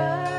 da.